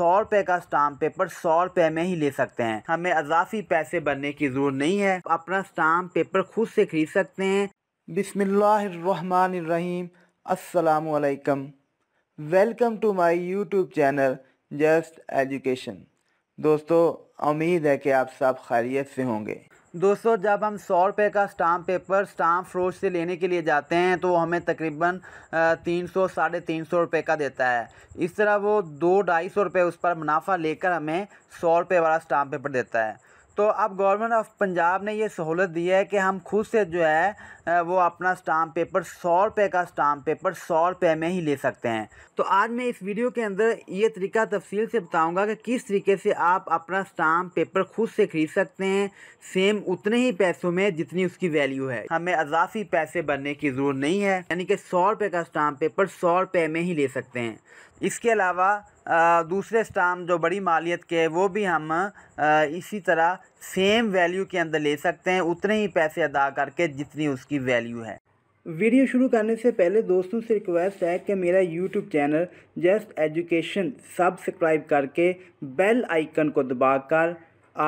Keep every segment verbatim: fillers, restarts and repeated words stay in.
सौ रुपए का स्टाम्प पेपर सौ रुपए में ही ले सकते हैं। हमें अजाफी पैसे भरने की जरूरत नहीं है, अपना स्टाम्प पेपर खुद से खरीद सकते हैं। बिस्मिल्लाहिर्रहमानिर्रहीम, अस्सलामुअलैकुम, welcome to my YouTube channel just education. दोस्तों, उम्मीद है कि आप सब खैरियत से होंगे। दोस्तों, जब हम सौ रुपये का स्टाम्प पेपर स्टाम्प फ्रोश से लेने के लिए जाते हैं तो हमें तकरीबन तीन सौ साढ़े तीन सौ रुपये का देता है। इस तरह वो दो ढाई सौ रुपये उस पर मुनाफा लेकर हमें सौ रुपये वाला स्टाम्प पेपर देता है। तो अब गवर्नमेंट ऑफ पंजाब ने ये सहूलत दी है कि हम खुद से जो है वो अपना स्टाम्प पेपर सौ रुपये का स्टाम्प पेपर सौ रुपये में ही ले सकते हैं। तो आज मैं इस वीडियो के अंदर ये तरीका तफसील से बताऊंगा कि किस तरीके से आप अपना स्टाम्प पेपर खुद से ख़रीद सकते हैं, सेम उतने ही पैसों में जितनी उसकी वैल्यू है। हमें अजाफी पैसे भरने की ज़रूरत नहीं है, यानी कि सौ रुपये का स्टाम्प पेपर सौ रुपये में ही ले सकते हैं। इसके अलावा आ, दूसरे स्टाम्प जो बड़ी मालियत के वो भी हम आ, इसी तरह सेम वैल्यू के अंदर ले सकते हैं, उतने ही पैसे अदा करके जितनी उसकी वैल्यू है। वीडियो शुरू करने से पहले दोस्तों से रिक्वेस्ट है कि मेरा YouTube channel just education subscribe करके बेल आइकन को दबाकर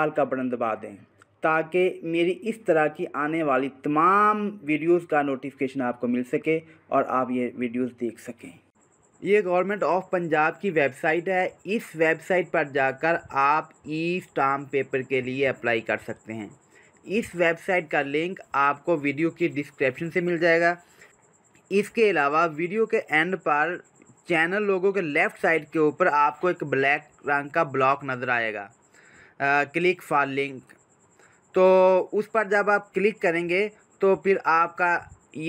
आल का बटन दबा दें, ताकि मेरी इस तरह की आने वाली तमाम वीडियोज़ का नोटिफिकेशन आपको मिल सके और आप ये वीडियोज़ देख सकें। ये गवर्नमेंट ऑफ पंजाब की वेबसाइट है, इस वेबसाइट पर जाकर आप ई स्टाम्प पेपर के लिए अप्लाई कर सकते हैं। इस वेबसाइट का लिंक आपको वीडियो की डिस्क्रिप्शन से मिल जाएगा। इसके अलावा वीडियो के एंड पर चैनल लोगों के लेफ़्ट साइड के ऊपर आपको एक ब्लैक रंग का ब्लॉक नज़र आएगा, आ, क्लिक फॉर लिंक। तो उस पर जब आप क्लिक करेंगे तो फिर आपका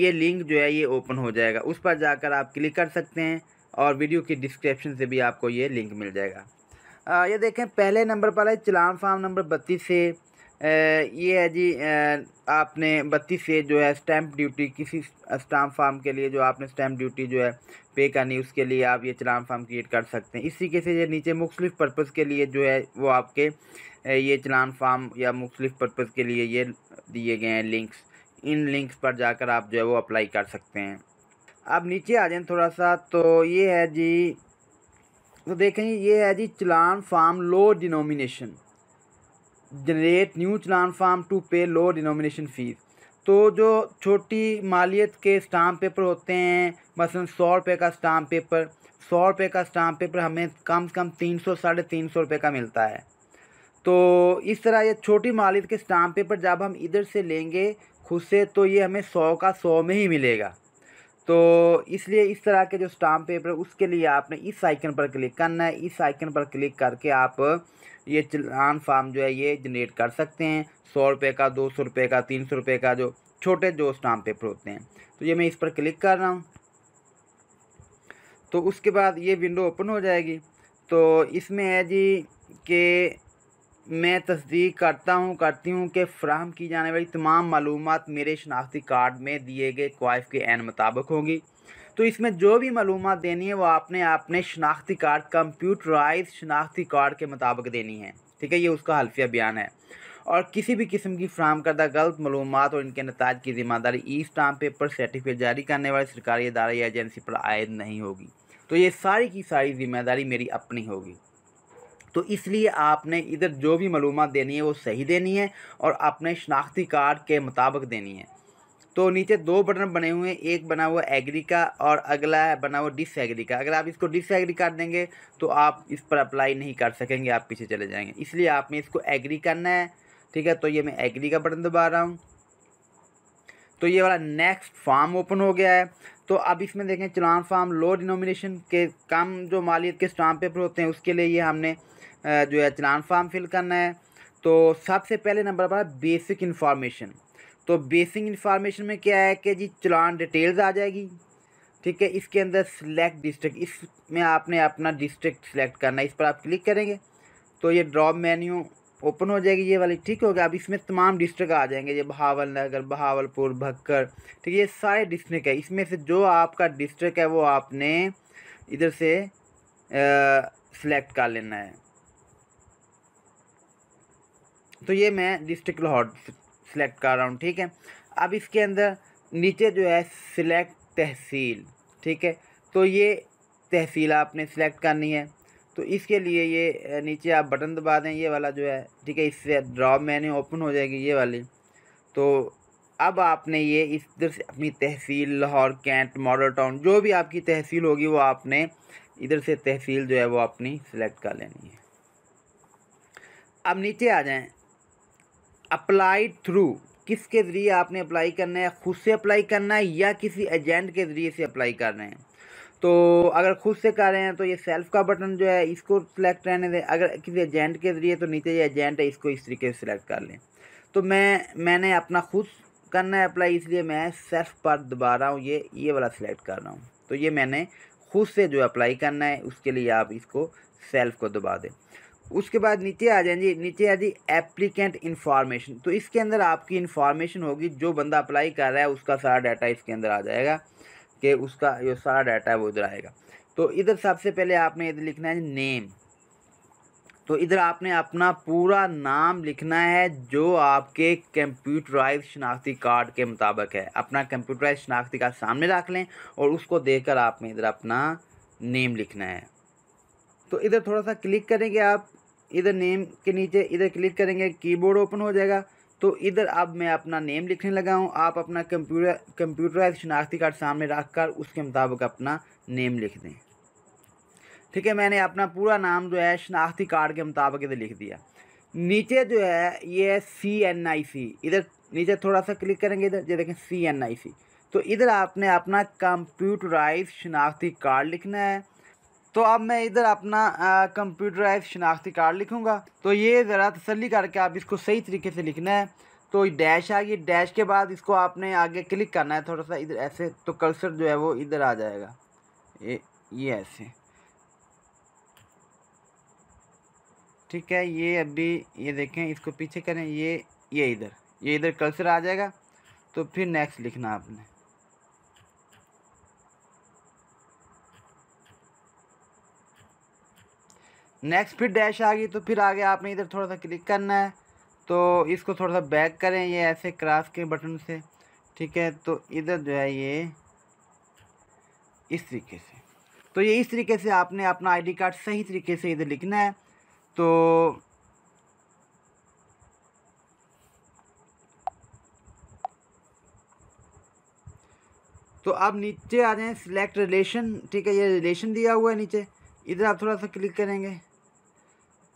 ये लिंक जो है ये ओपन हो जाएगा, उस पर जाकर आप क्लिक कर सकते हैं और वीडियो की डिस्क्रिप्शन से भी आपको ये लिंक मिल जाएगा। आ, ये देखें, पहले नंबर पर है चलान फार्म नंबर बत्तीस से आ, ये है जी आ, आपने बत्तीस से जो है स्टैंप ड्यूटी, किसी स्टाम्प फार्म के लिए जो आपने स्टैंप ड्यूटी जो है पे करनी, उसके लिए आप ये चलान फार्म क्रिएट कर सकते हैं। इस तरीके से ये नीचे मुख्तलिफ़ पर्पज़ के लिए जो है वो आपके ये चलान फार्म या मुख्तलिफ़ पर्पज़ के लिए ये दिए गए हैं लिंक्स, इन लिंक्स पर जाकर आप जो है वो अप्लाई कर सकते हैं। अब नीचे आ जाए थोड़ा सा, तो ये है जी, तो देखें ये है जी challan form low denomination, generate new challan form to pay low denomination fees. तो जो छोटी मालियत के स्टाम्प पेपर होते हैं, मसलन सौ रुपये का स्टाम्प पेपर, सौ रुपये का स्टाम्प पेपर हमें कम से कम तीन सौ साढ़े तीन सौ रुपये का मिलता है। तो इस तरह ये छोटी मालियत के स्टाम्प पेपर जब हम इधर से लेंगे खुद से तो ये हमें सौ का सौ में ही मिलेगा। तो इसलिए इस तरह के जो स्टाम्प पेपर, उसके लिए आपने इस आइकन पर क्लिक करना है। इस आइकन पर क्लिक करके आप ये चलान फार्म जो है ये जनरेट कर सकते हैं, सौ रुपये का, दो सौ रुपये का, तीन सौ रुपये का, जो छोटे जो स्टाम्प पेपर होते हैं। तो ये मैं इस पर क्लिक कर रहा हूँ, तो उसके बाद ये विंडो ओपन हो जाएगी। तो इसमें है जी कि मैं तस्दीक करता हूँ करती हूँ कि फ़राहम की जाने वाली तमाम मालूमात मेरे शनाख्ती कार्ड में दिए गए क़्वाइफ के एन मुताबिक होंगी। तो इसमें जो भी मालूमात देनी है वो आपने अपने शनाख्ती कार्ड, कंप्यूटराइज शनाख्ती कार्ड के मुताबिक देनी है, ठीक है। ये उसका हल्फिया बयान है। और किसी भी किस्म की फ़राहम करदा गलत मालूमात और इनके नताज की ज़िम्मेदारी ई स्टाम्प पेपर सर्टिफिकेट जारी करने वाले सरकारी अदारे या एजेंसी पर आयद नहीं होगी। तो ये सारी की सारी ज़िम्मेदारी मेरी अपनी होगी। तो इसलिए आपने इधर जो भी मालूमात देनी है वो सही देनी है और अपने शनाख्ती कार्ड के मुताबिक देनी है। तो नीचे दो बटन बने हुए हैं, एक बना हुआ एग्री का और अगला है बना हुआ डिसएग्री का। अगर आप इसको डिसएग्री कर देंगे तो आप इस पर अप्लाई नहीं कर सकेंगे, आप पीछे चले जाएंगे। इसलिए आपने इसको एग्री करना है, ठीक है। तो ये मैं एग्री का बटन दबा रहा हूँ, तो ये वाला नेक्स्ट फार्म ओपन हो गया है। तो अब इसमें देखें चलान फार्म लो डिनोमिनेशन के कम जो मालियत के स्टाम्प पेपर होते हैं, उसके लिए ये हमने जो है चलान फार्म फिल करना है। तो सबसे पहले नंबर पर बेसिक इन्फॉर्मेशन। तो बेसिक इन्फॉर्मेशन में क्या है कि जी चलान डिटेल्स आ जाएगी, ठीक है। इसके अंदर सिलेक्ट डिस्ट्रिक्ट, इसमें आपने अपना डिस्ट्रिक्ट सिलेक्ट करना है। इस पर आप क्लिक करेंगे तो ये ड्रॉप मेन्यू ओपन हो जाएगी, ये वाली, ठीक हो गया। अब इसमें तमाम डिस्ट्रिक्ट आ जाएंगे, ये बहावल नगर, बहावलपुर, भक्कर, ठीक है, ये सारे डिस्ट्रिक्ट है। इसमें से जो आपका डिस्ट्रिक्ट है वो आपने इधर से सिलेक्ट कर लेना है। तो ये मैं डिस्ट्रिक्ट लाहौर सिलेक्ट कर रहा हूँ, ठीक है। अब इसके अंदर नीचे जो है सिलेक्ट तहसील, ठीक है। तो ये तहसील आपने सिलेक्ट करनी है। तो इसके लिए ये नीचे आप बटन दबा दें, ये वाला जो है, ठीक है। इससे ड्रॉप मेन्यू ओपन हो जाएगी ये वाली। तो अब आपने ये इस तरह से अपनी तहसील लाहौर, कैंट, मॉडल टाउन, जो भी आपकी तहसील होगी वो आपने इधर से तहसील जो है वो अपनी सिलेक्ट कर लेनी है। अब नीचे आ जाएं, अप्लाई थ्रू किसके ज़रिए आपने अप्लाई करना है, ख़ुद से अप्लाई करना है या किसी एजेंट के ज़रिए से अप्लाई कर रहे हैं। तो अगर ख़ुद से कर रहे हैं तो ये सेल्फ का बटन जो है इसको सिलेक्ट रहने दें। अगर किसी एजेंट के ज़रिए तो नीचे ये एजेंट है, इसको इस तरीके से सिलेक्ट कर लें। तो मैं मैंने अपना खुद करना है अप्लाई, इसलिए मैं सेल्फ पर दबा रहा हूँ, ये ये वाला सिलेक्ट कर रहा हूँ। तो ये मैंने खुद से जो अप्लाई करना है, उसके लिए आप इसको सेल्फ को दबा दें। उसके बाद नीचे आ जाए जी, नीचे आ जी एप्लीकेंट इन्फॉर्मेशन। तो इसके अंदर आपकी इन्फॉर्मेशन होगी, जो बंदा अप्लाई कर रहा है उसका सारा डाटा इसके अंदर आ जाएगा कि उसका जो सारा डाटा है वो इधर आएगा। तो इधर सबसे पहले आपने इधर लिखना है नेम। तो इधर आपने अपना पूरा नाम लिखना है जो आपके कंप्यूटराइज शनाख्ती कार्ड के मुताबिक है। अपना कंप्यूटराइज शनाख्ती कार्ड सामने रख लें और उसको देखकर आपने इधर अपना नेम लिखना है। तो इधर थोड़ा सा क्लिक करेंगे आप, इधर नेम के नीचे इधर क्लिक करेंगे, कीबोर्ड ओपन हो जाएगा। तो इधर अब मैं अपना नेम लिखने लगा हूँ। आप अपना कंप्यूटर कंप्यूटराइज शनाख्ती कार्ड सामने रख कर उसके मुताबिक अपना नेम लिख दें, ठीक है। मैंने अपना पूरा नाम जो है शनाख्ती कार्ड के मुताबिक इधर लिख दिया। नीचे जो है ये सी एन आई सी, इधर नीचे थोड़ा सा क्लिक करेंगे, इधर ये देखें सी एन आई सी। तो इधर आपने अपना कंप्यूटराइज शनाख्ती कार्ड लिखना है। तो अब मैं इधर अपना कंप्यूटराइज शनाख्ती कार्ड लिखूंगा। तो ये ज़रा तसल्ली करके आप इसको सही तरीके से लिखना है। तो डैश आ गई, डैश के बाद इसको आपने आगे क्लिक करना है थोड़ा सा इधर ऐसे, तो कर्सर जो है वो इधर आ जाएगा, ये ये ऐसे, ठीक है। ये अभी ये देखें, इसको पीछे करें, ये ये इधर ये इधर कर्सर आ जाएगा। तो फिर नेक्स्ट लिखना आपने, नेक्स्ट, फिर डैश आ गई। तो फिर आगे आपने इधर थोड़ा सा क्लिक करना है। तो इसको थोड़ा सा बैक करें, ये ऐसे क्रॉस के बटन से, ठीक है। तो इधर जो है ये इस तरीके से, तो ये इस तरीके से आपने अपना आईडी कार्ड सही तरीके से इधर लिखना है। तो तो अब नीचे आ जाए सिलेक्ट रिलेशन, ठीक है। ये रिलेशन दिया हुआ है नीचे, इधर आप थोड़ा सा क्लिक करेंगे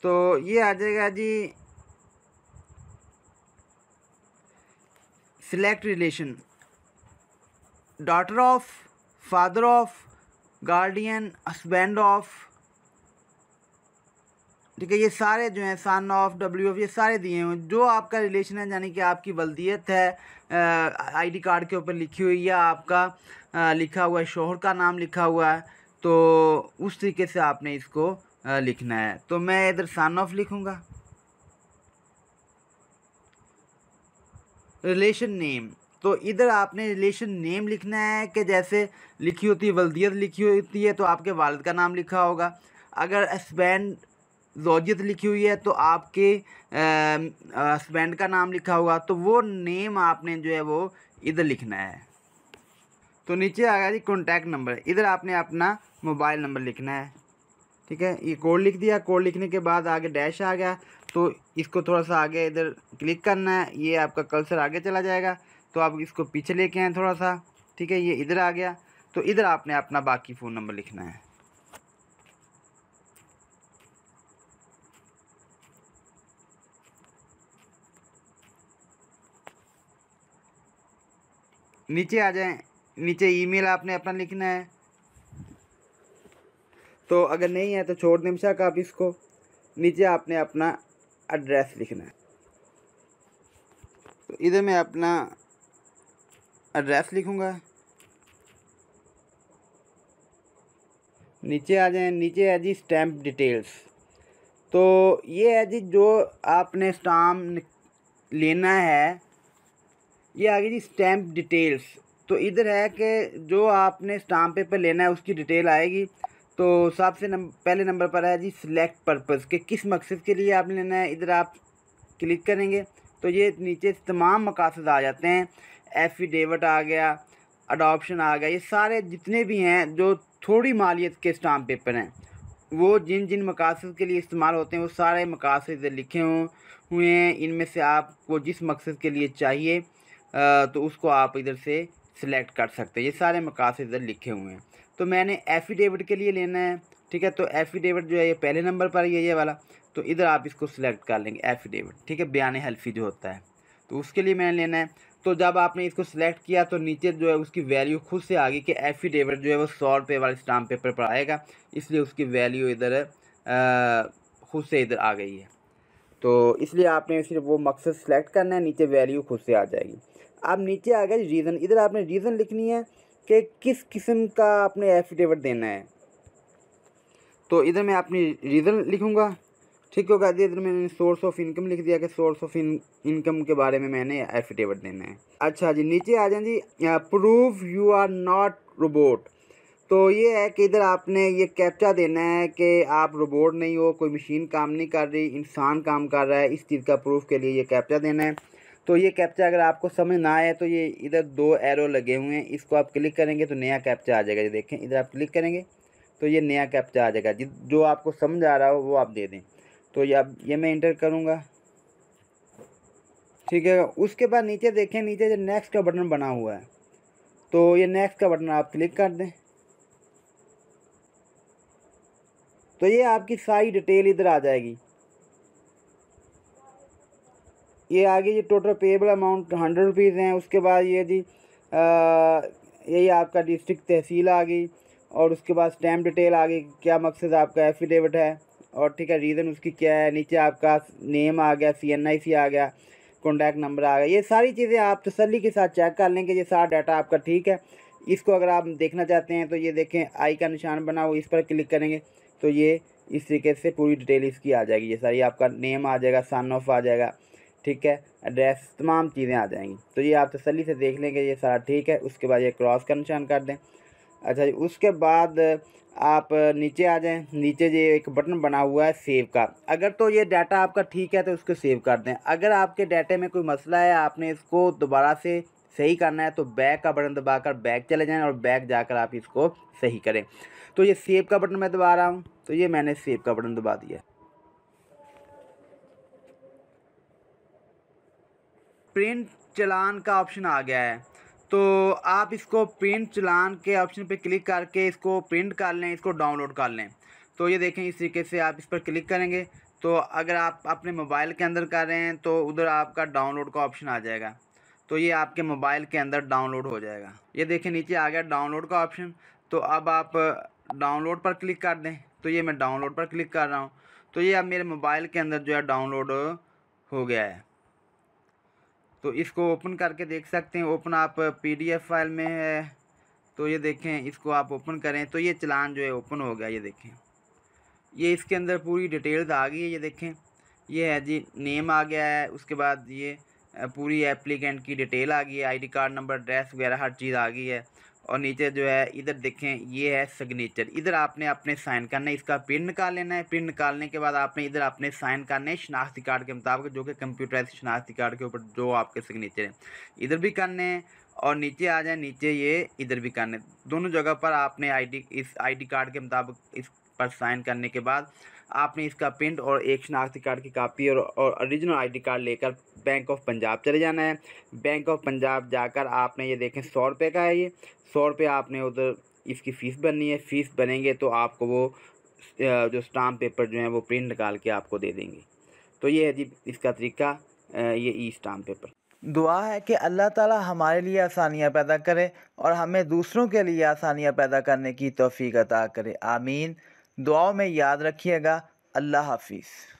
तो ये आ जाएगा जी select relation, daughter of, father of, guardian, husband of, ठीक है। ये सारे जो हैं सन ऑफ, डब्ल्यू ऑफ, ये सारे दिए हुए जो आपका रिलेशन है, यानी कि आपकी वल्दियत है आईडी कार्ड के ऊपर लिखी हुई, या आपका आ, लिखा हुआ है शोहर का नाम लिखा हुआ है। तो उस तरीके से आपने इसको लिखना है। तो मैं इधर सन ऑफ लिखूँगा। रिलेशन नेम, तो इधर आपने रिलेशन नेम लिखना है कि जैसे लिखी होती है वल्दियत लिखी होती है तो आपके वालिद का नाम लिखा होगा। अगर हस्बैंड ज़ौजियत लिखी हुई है तो आपके हस्बैंड का नाम लिखा होगा। तो वो नेम आपने जो है वो इधर लिखना है। तो नीचे आ गया जी कॉन्टैक्ट नंबर, इधर आपने अपना मोबाइल नंबर लिखना है, ठीक है। ये कोड लिख दिया, कोड लिखने के बाद आगे डैश आ गया। तो इसको थोड़ा सा आगे इधर क्लिक करना है, ये आपका कर्सर आगे चला जाएगा। तो आप इसको पीछे लेके आएँ थोड़ा सा, ठीक है। ये इधर आ गया। तो इधर आपने अपना बाकी फ़ोन नंबर लिखना है। नीचे आ जाएँ, नीचे ईमेल आपने अपना लिखना है। तो अगर नहीं है तो छोड़ दें बेशक आप इसको। नीचे आपने अपना एड्रेस लिखना है। तो इधर मैं अपना एड्रेस लिखूँगा। नीचे आ जाए, नीचे है जी स्टैम्प डिटेल्स। तो ये है जी जो आपने स्टाम्प लेना है, ये आ गई जी स्टैम्प डिटेल्स। तो इधर है कि जो आपने स्टाम्प पेपर लेना है उसकी डिटेल आएगी। तो सबसे नंबर पहले नंबर पर है जी सिलेक्ट पर्पस, के किस मकसद के लिए आपने लेना है। इधर आप क्लिक करेंगे तो ये नीचे तमाम मकासद आ जाते हैं। एफिडेविट आ गया, अडॉप्शन आ गया, ये सारे जितने भी हैं जो थोड़ी मालियत के स्टाम्प पेपर हैं वो जिन जिन मकासद के लिए इस्तेमाल होते हैं वो सारे मकासद लिखे हुए हैं। इनमें से आपको जिस मकसद के लिए चाहिए तो उसको आप इधर से सिलेक्ट कर सकते हैं। ये सारे मकासद इधर लिखे हुए हैं। तो मैंने एफ़िडेविट के लिए लेना है, ठीक है। तो एफ़िडेविट जो है ये पहले नंबर पर है, ये वाला, तो इधर आप इसको सिलेक्ट कर लेंगे एफ़िडेविट, ठीक है, बयान हल्फी जो होता है, तो उसके लिए मैंने लेना है। तो जब आपने इसको सिलेक्ट किया तो नीचे जो है उसकी वैल्यू खुद से आ गई कि एफ़िडेविट जो है वो सौ रुपये वाले स्टाम्प पेपर पर आएगा, इसलिए उसकी वैल्यू इधर खुद से इधर आ गई है। तो इसलिए आपने सिर्फ वो मकसद सेलेक्ट करना है, नीचे वैल्यू खुद से आ जाएगी। अब नीचे आ गया रीज़न, इधर आपने रीज़न लिखनी है कि किस किस्म का आपने एफ़िडेविट देना है। तो इधर मैं अपनी रीज़न लिखूँगा, ठीक होगा। इधर मैंने सोर्स ऑफ इनकम लिख दिया कि सोर्स ऑफ इनकम के बारे में मैंने एफ़िडेविट देना है। अच्छा जी, नीचे आ जाए जी proof you are not robot. तो ये है कि इधर आपने ये कैप्चा देना है कि आप रोबोट नहीं हो, कोई मशीन काम नहीं कर रही, इंसान काम कर रहा है, इस चीज़ का प्रूफ के लिए ये कैप्चा देना है। तो ये कैप्चा अगर आपको समझ ना आए तो ये इधर दो एरो लगे हुए हैं, इसको आप क्लिक करेंगे तो नया कैप्चा आ जाएगा। ये देखें, इधर आप क्लिक करेंगे तो ये नया कैप्चा आ जाएगा, जो आपको समझ आ रहा हो वो आप दे दें। तो ये अब ये मैं इंटर करूँगा, ठीक है। उसके बाद नीचे देखें, नीचे जो नेक्स्ट का बटन बना हुआ है, तो ये नेक्स्ट का बटन आप क्लिक कर दें। तो ये आपकी सारी डिटेल इधर आ जाएगी। ये आगे ये total payable amount hundred rupees हैं। उसके बाद ये जी यही आपका डिस्ट्रिक्ट तहसील आ गई, और उसके बाद स्टैम्प डिटेल आ गई, क्या मकसद आपका एफ़िडेविट है, और ठीक है रीज़न उसकी क्या है। नीचे आपका नेम आ गया, सी एन आई सी आ गया, कॉन्टैक्ट नंबर आ गया। ये सारी चीज़ें आप तसल्ली के साथ चेक कर लेंगे, ये सारा डाटा आपका ठीक है। इसको अगर आप देखना चाहते हैं तो ये देखें आई का निशान बना हुआ, इस पर क्लिक करेंगे तो ये इस तरीके से पूरी डिटेल इसकी आ जाएगी। ये सारी आपका नेम आ जाएगा, सन ऑफ आ जाएगा, ठीक है, एड्रेस, तमाम चीज़ें आ जाएंगी। तो ये आप तसल्ली से देख लेंगे, ये सारा ठीक है। उसके बाद ये क्रॉस का निशान कर दें। अच्छा जी, उसके बाद आप नीचे आ जाएं, नीचे ये एक बटन बना हुआ है सेव का। अगर तो ये डाटा आपका ठीक है तो इसको सेव कर दें। अगर आपके डाटे में कोई मसला है, आपने इसको दोबारा से सही करना है, तो बैक का बटन दबाकर बैक चले जाएं और बैक जाकर आप इसको सही करें। तो ये सेव का बटन मैं दबा रहा हूँ, तो ये मैंने सेव का बटन दबा दिया। प्रिंट चलान का ऑप्शन आ गया है, तो आप इसको प्रिंट चलान के ऑप्शन पे क्लिक करके इसको प्रिंट कर लें, इसको डाउनलोड कर लें। तो ये देखें, इस तरीके से आप इस पर क्लिक करेंगे तो अगर आप अपने मोबाइल के अंदर कर रहे हैं तो उधर आपका डाउनलोड का ऑप्शन आ जाएगा, तो ये आपके मोबाइल के अंदर डाउनलोड हो जाएगा। ये देखें, नीचे आ गया डाउनलोड का ऑप्शन, तो अब आप डाउनलोड पर क्लिक कर दें। तो ये मैं डाउनलोड पर क्लिक कर रहा हूँ, तो ये अब मेरे मोबाइल के अंदर जो है डाउनलोड हो गया है। तो इसको ओपन करके देख सकते हैं। ओपन आप पीडीएफ फाइल में है, तो ये देखें, इसको आप ओपन करें तो ये चलान जो है ओपन हो गया। ये देखें, ये इसके अंदर पूरी डिटेल्स आ गई है। ये देखें, ये है जी, नेम आ गया है, उसके बाद ये पूरी एप्लीकेंट की डिटेल आ गई है, आईडी कार्ड नंबर, एड्रेस वगैरह हर चीज़ आ गई है। और नीचे जो है इधर देखें, ये है सिग्नेचर, इधर आपने अपने साइन करना है, इसका प्रिंट निकाल लेना है। प्रिंट निकालने के बाद आपने इधर अपने साइन करने शनाख्ती कार्ड के मुताबिक, जो कि कंप्यूटराइज शनाख्ती कार्ड के ऊपर जो आपके सिग्नेचर हैं, इधर भी करने हैं। और नीचे आ जाए, नीचे ये इधर भी करने, दोनों जगह पर आपने आईडी इस आईडी कार्ड के मुताबिक इस पर साइन करने के बाद आपने इसका प्रिंट और एक शनाख्ती कार्ड की कापी और ओरिजिनल आईडी कार्ड लेकर बैंक ऑफ पंजाब चले जाना है। बैंक ऑफ पंजाब जाकर आपने ये देखें सौ रुपये का है, ये सौ रुपये आपने उधर इसकी फ़ीस बननी है। फ़ीस बनेंगे तो आपको वो जो स्टाम्प पेपर जो है वो प्रिंट निकाल के आपको दे देंगे। तो ये है जी इसका तरीका, ये ई स्टाम्प पेपर। दुआ है कि अल्लाह ताला हमारे लिए आसानियाँ पैदा करे और हमें दूसरों के लिए आसानियाँ पैदा करने की तौफीक अता करे। आमीन। दुआओं में याद रखिएगा। अल्लाह हाफिज़।